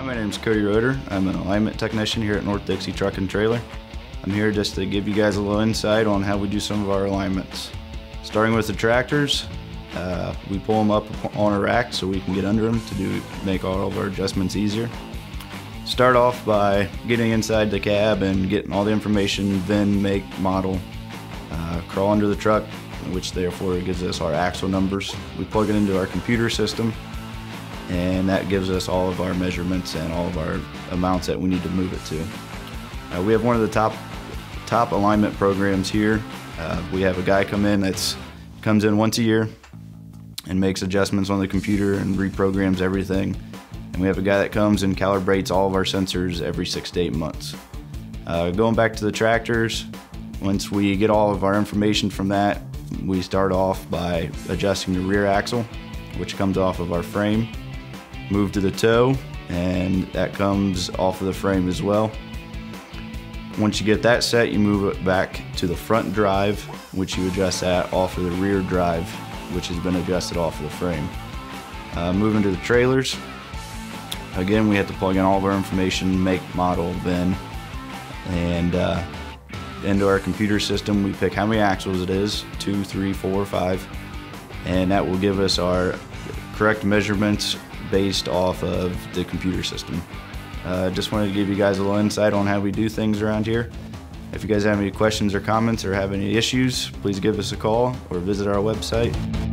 Hi, my name is Cody Roeder. I'm an alignment technician here at North Dixie Truck and Trailer. I'm here just to give you guys a little insight on how we do some of our alignments. Starting with the tractors, we pull them up on a rack so we can get under them to make all of our adjustments easier. Start off by getting inside the cab and getting all the information, VIN, make, model. Crawl under the truck, which therefore gives us our axle numbers. We plug it into our computer system, and that gives us all of our measurements and all of our amounts that we need to move it to. We have one of the top alignment programs here. We have a guy come in that comes in once a year and makes adjustments on the computer and reprograms everything. And we have a guy that comes and calibrates all of our sensors every 6 to 8 months. Going back to the tractors, once we get all of our information from that, we start off by adjusting the rear axle, which comes off of our frame. Move to the tow, and that comes off of the frame as well. Once you get that set, you move it back to the front drive, which you adjust that off of the rear drive, which has been adjusted off of the frame. Moving to the trailers, again, we have to plug in all of our information, make, model, VIN, and into our computer system. We pick how many axles it is, 2, 3, 4, 5, and that will give us our correct measurements based off of the computer system. Just wanted to give you guys a little insight on how we do things around here. If you guys have any questions or comments or have any issues, please give us a call or visit our website.